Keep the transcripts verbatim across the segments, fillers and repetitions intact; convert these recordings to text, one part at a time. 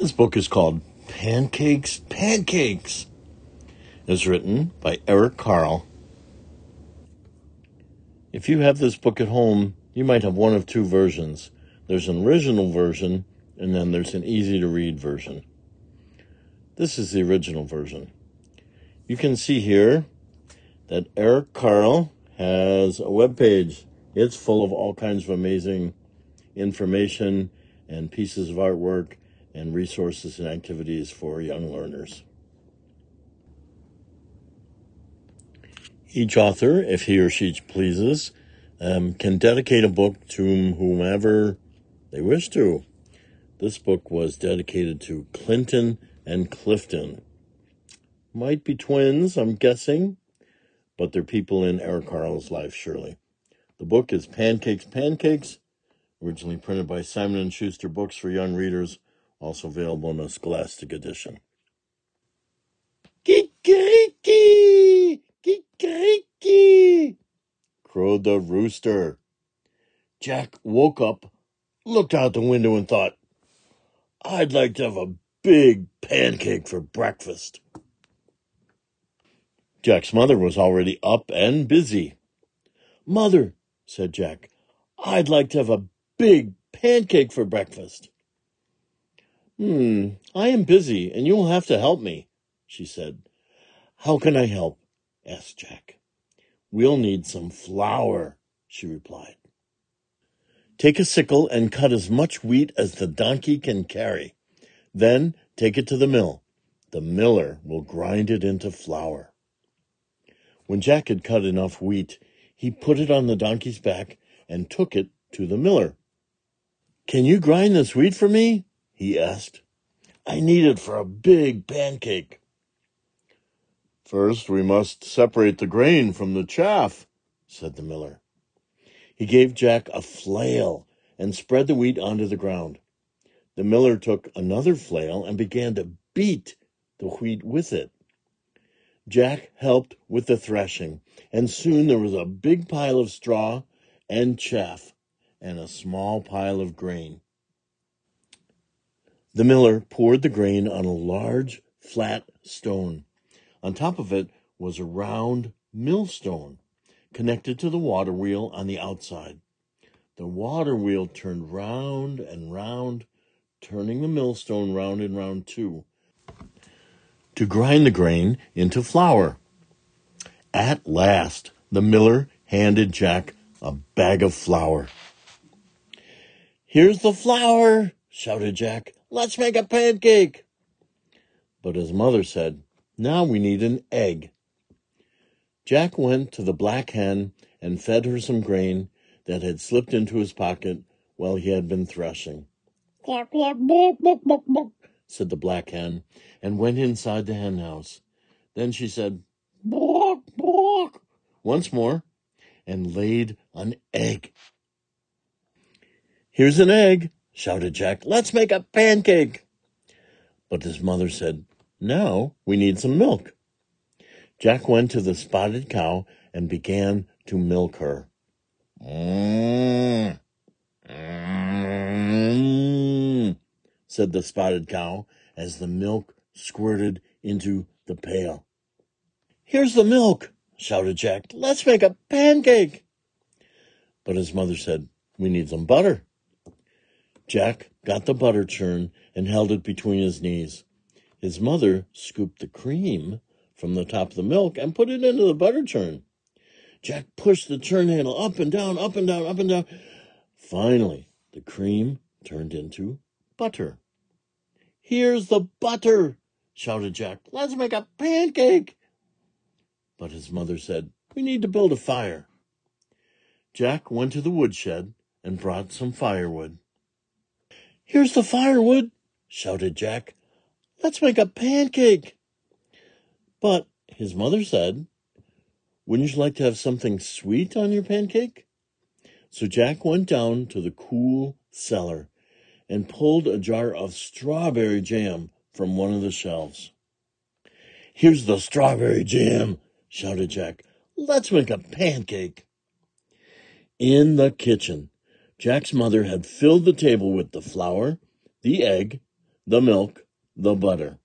This book is called Pancakes, Pancakes. It's written by Eric Carle. If you have this book at home, you might have one of two versions. There's an original version, and then there's an easy-to-read version. This is the original version. You can see here that Eric Carle has a webpage. It's full of all kinds of amazing information and pieces of artwork and resources and activities for young learners. Each author, if he or she pleases, um, can dedicate a book to whomever they wish to. This book was dedicated to Clinton and Clifton. Might be twins, I'm guessing, but they're people in Eric Carle's life, surely. The book is Pancakes, Pancakes, originally printed by Simon and Schuster Books for Young Readers, also available in a Scholastic edition. Kikariki! Kikariki! Crowed the rooster. Jack woke up, looked out the window, and thought, I'd like to have a big pancake for breakfast. Jack's mother was already up and busy. Mother, said Jack, I'd like to have a big pancake for breakfast. Hmm, I am busy, and you will have to help me, she said. How can I help? Asked Jack. We'll need some flour, she replied. Take a sickle and cut as much wheat as the donkey can carry. Then take it to the mill. The miller will grind it into flour. When Jack had cut enough wheat, he put it on the donkey's back and took it to the miller. Can you grind this wheat for me? He asked. I need it for a big pancake. First, we must separate the grain from the chaff, said the miller. He gave Jack a flail and spread the wheat onto the ground. The miller took another flail and began to beat the wheat with it. Jack helped with the threshing, and soon there was a big pile of straw and chaff and a small pile of grain. The miller poured the grain on a large, flat stone. On top of it was a round millstone connected to the water wheel on the outside. The water wheel turned round and round, turning the millstone round and round too, to grind the grain into flour. At last, the miller handed Jack a bag of flour. Here's the flour, shouted Jack. Let's make a pancake. But his mother said, now we need an egg. Jack went to the black hen and fed her some grain that had slipped into his pocket while he had been threshing. Cluck, cluck, bawk, bawk, bawk, bawk, said the black hen, and went inside the hen house. Then she said, bawk, bawk, once more, and laid an egg. Here's an egg, shouted Jack. Let's make a pancake. But his mother said, now we need some milk. Jack went to the spotted cow and began to milk her. Mmm, mmm, said the spotted cow as the milk squirted into the pail. Here's the milk, shouted Jack. Let's make a pancake. But his mother said, we need some butter. Jack got the butter churn and held it between his knees. His mother scooped the cream from the top of the milk and put it into the butter churn. Jack pushed the churn handle up and down, up and down, up and down. Finally, the cream turned into butter. Here's the butter, shouted Jack. Let's make a pancake. But his mother said, we need to build a fire. Jack went to the woodshed and brought some firewood. Here's the firewood, shouted Jack. Let's make a pancake. But his mother said, wouldn't you like to have something sweet on your pancake? So Jack went down to the cool cellar and pulled a jar of strawberry jam from one of the shelves. Here's the strawberry jam, shouted Jack. Let's make a pancake. In the kitchen, Jack's mother had filled the table with the flour, the egg, the milk, the butter.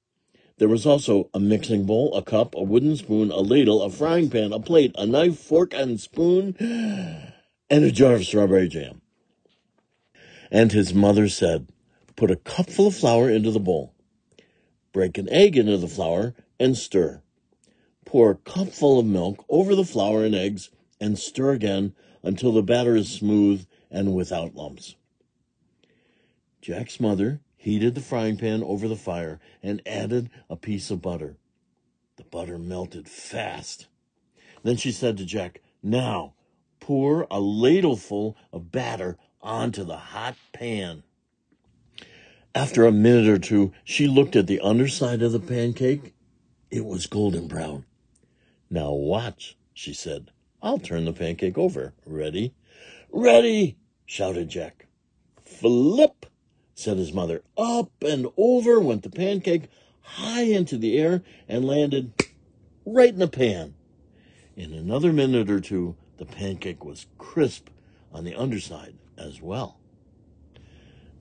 There was also a mixing bowl, a cup, a wooden spoon, a ladle, a frying pan, a plate, a knife, fork, and spoon, and a jar of strawberry jam. And his mother said, "Put a cupful of flour into the bowl. Break an egg into the flour and stir. Pour a cupful of milk over the flour and eggs and stir again until the batter is smooth and without lumps." Jack's mother heated the frying pan over the fire and added a piece of butter. The butter melted fast. Then she said to Jack, "Now pour a ladleful of batter onto the hot pan." After a minute or two, she looked at the underside of the pancake. It was golden brown. "Now watch," she said. "I'll turn the pancake over. Ready?" "Ready!" shouted Jack. "Flip!" said his mother. Up and over went the pancake, high into the air, and landed right in the pan. In another minute or two, the pancake was crisp on the underside as well.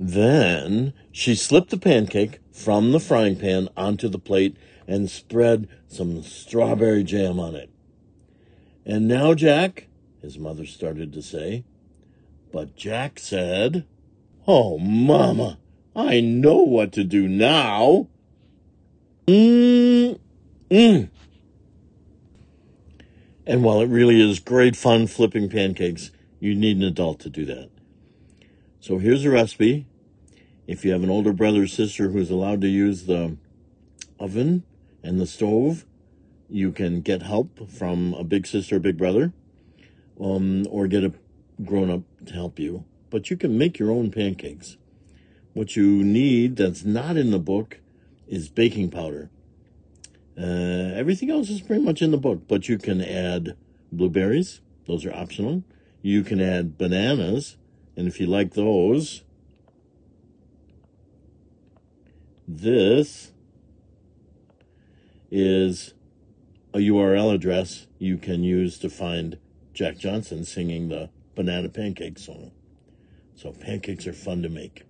Then she slipped the pancake from the frying pan onto the plate and spread some strawberry jam on it. "And now, Jack," his mother started to say, but Jack said, "Oh, Mama, I know what to do now." Mm-mm. And while it really is great fun flipping pancakes, you need an adult to do that. So here's a recipe. If you have an older brother or sister who's allowed to use the oven and the stove, you can get help from a big sister or big brother, um, or get a grown-up to help you. But you can make your own pancakes. What you need that's not in the book is baking powder. Uh, everything else is pretty much in the book, but you can add blueberries. Those are optional. You can add bananas, and if you like those, this is a U R L address you can use to find Jack Johnson singing the Banana Pancake song. So pancakes are fun to make.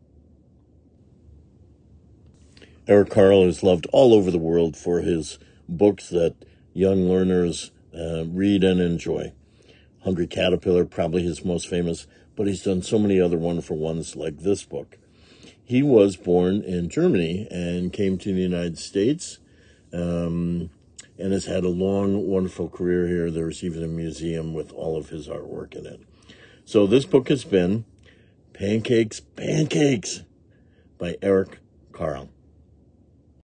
Eric Carle is loved all over the world for his books that young learners uh, read and enjoy. Hungry Caterpillar, probably his most famous, but he's done so many other wonderful ones like this book. He was born in Germany and came to the United States um, and has had a long, wonderful career here. There's even a museum with all of his artwork in it. So this book has been Pancakes, Pancakes by Eric Carle.